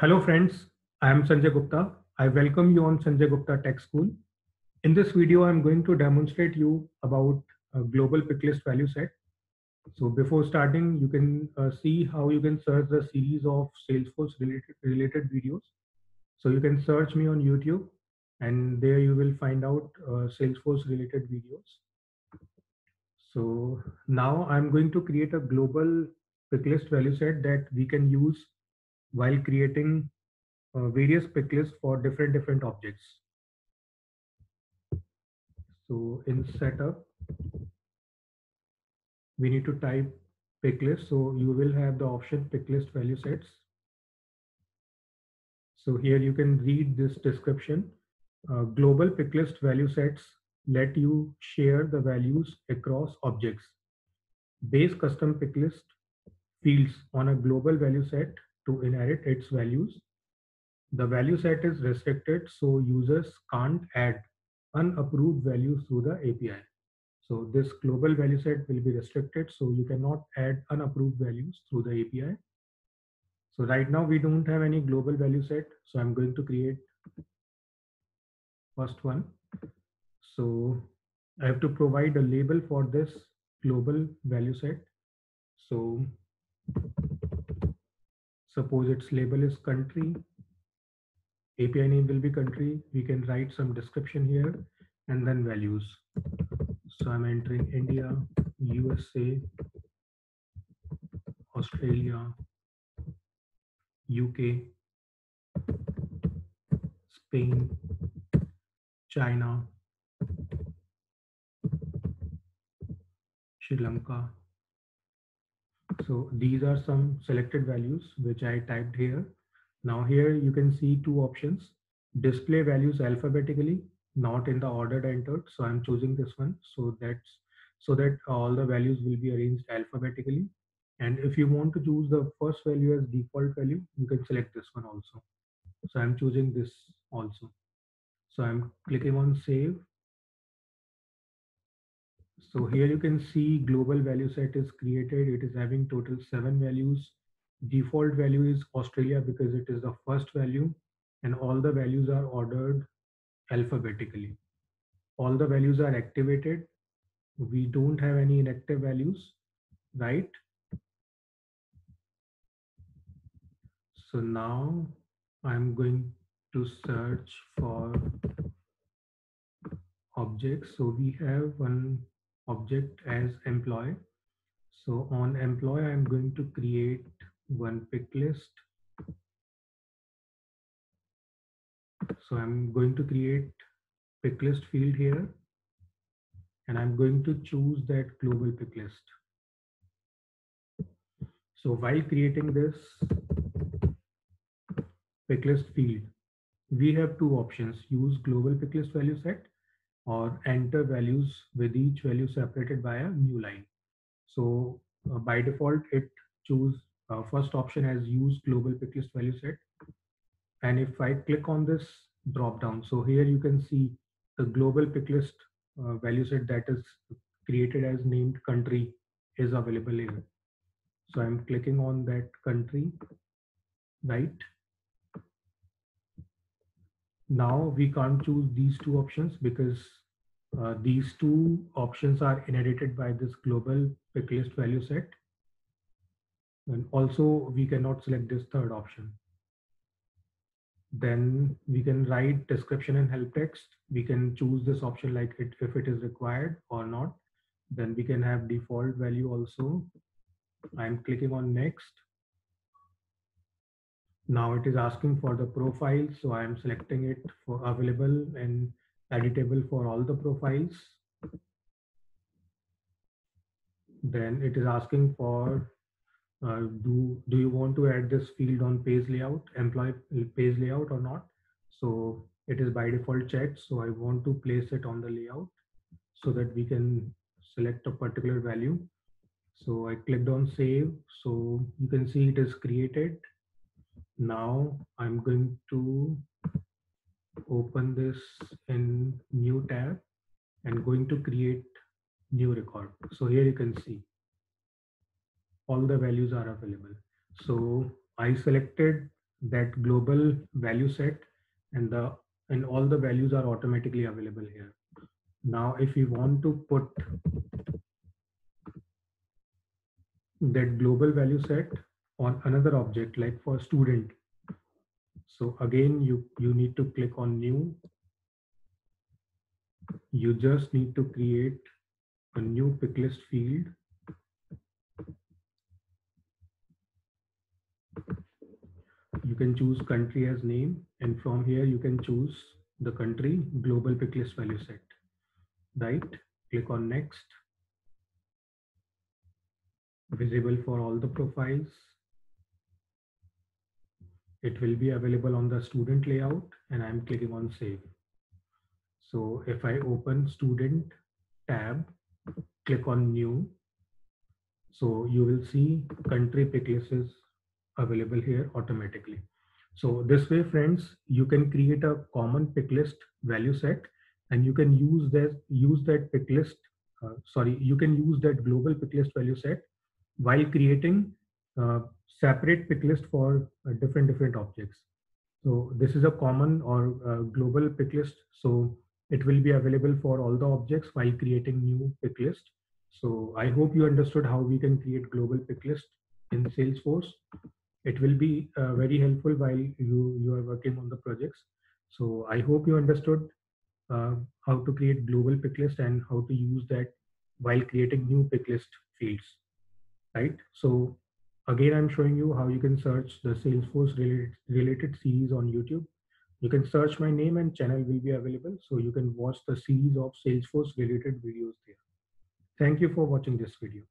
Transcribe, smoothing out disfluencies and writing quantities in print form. Hello friends, I am Sanjay Gupta. I welcome you on Sanjay Gupta Tech School. In this video, I'm going to demonstrate you about a global pick list value set. So before starting, you can see how you can search the series of Salesforce related videos. So you can search me on YouTube and there you will find out Salesforce related videos. So now I'm going to create a global pick list value set that we can use while creating various pick lists for different objects. So in setup, we need to type pick list. So you will have the option pick list value sets. So here you can read this description. Global pick list value sets let you share the values across objects. Base custom pick list fields on a global value set to inherit its values. The value set is restricted, so users can't add unapproved values through the API. So this global value set will be restricted, so you cannot add unapproved values through the API. So right now we don't have any global value set, so I'm going to create first one. So I have to provide a label for this global value set. So suppose its label is country, API name will be country. We can write some description here and then values. So I'm entering India, USA, Australia, UK, Spain, China, Sri Lanka. So these are some selected values which I typed here. Now here you can see two options. Display values alphabetically, not in the order entered. So I'm choosing this one so that all the values will be arranged alphabetically. And if you want to choose the first value as default value, you can select this one also. So I'm choosing this also. So I'm clicking on save. So here you can see global value set is created. It is having total 7 values. Default value is Australia because it is the first value, and all the values are ordered alphabetically. All the values are activated. We don't have any inactive values, right? So now I'm going to search for objects. So we have one object as employee. So on employee, I'm going to create one pick list. So I'm going to create pick list field here, and I'm going to choose that global pick list. So while creating this pick list field, we have two options: use global pick list value set or enter values with each value separated by a new line. So by default, it chooses first option as use global pick list value set. And if I click on this drop down, so here you can see the global pick list value set that is created as named country is available here. So I'm clicking on that country, right? Now we can't choose these two options because these two options are inherited by this global pick list value set. And also we cannot select this third option. Then we can write description and help text. We can choose this option like if it is required or not. Then we can have default value also. I'm clicking on next. Now it is asking for the profile, so I am selecting it for available and editable for all the profiles. Then it is asking for do you want to add this field on page layout, employee page layout or not? So it is by default checked, so I want to place it on the layout so that we can select a particular value. So I clicked on save, so you can see it is created. Now I'm going to open this in new tab and going to create new record. So here you can see all the values are available. So I selected that global value set, and all the values are automatically available here. Now, if we want to put that global value set on another object, like for student, so again, you need to click on new. You just need to create a new pick list field. You can choose country as name, and from here you can choose the country global pick list value set. Right, click on next. Visible for all the profiles. It will be available on the student layout, and I'm clicking on save. So if I open student tab, click on new. So you will see country pick list is available here automatically. So this way, friends, you can create a common pick list value set, and you can use that pick list. You can use that global pick list value set while creating separate pick list for different objects. So this is a common or global pick list. So it will be available for all the objects while creating new pick list. So I hope you understood how we can create global pick list in Salesforce. It will be very helpful while you are working on the projects. So I hope you understood how to create global pick list and how to use that while creating new pick list fields, right? So again, I'm showing you how you can search the Salesforce related series on YouTube. You can search my name and channel will be available, so you can watch the series of Salesforce related videos there. Thank you for watching this video.